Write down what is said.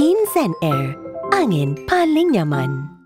Kin ZenAir, angin paling nyaman.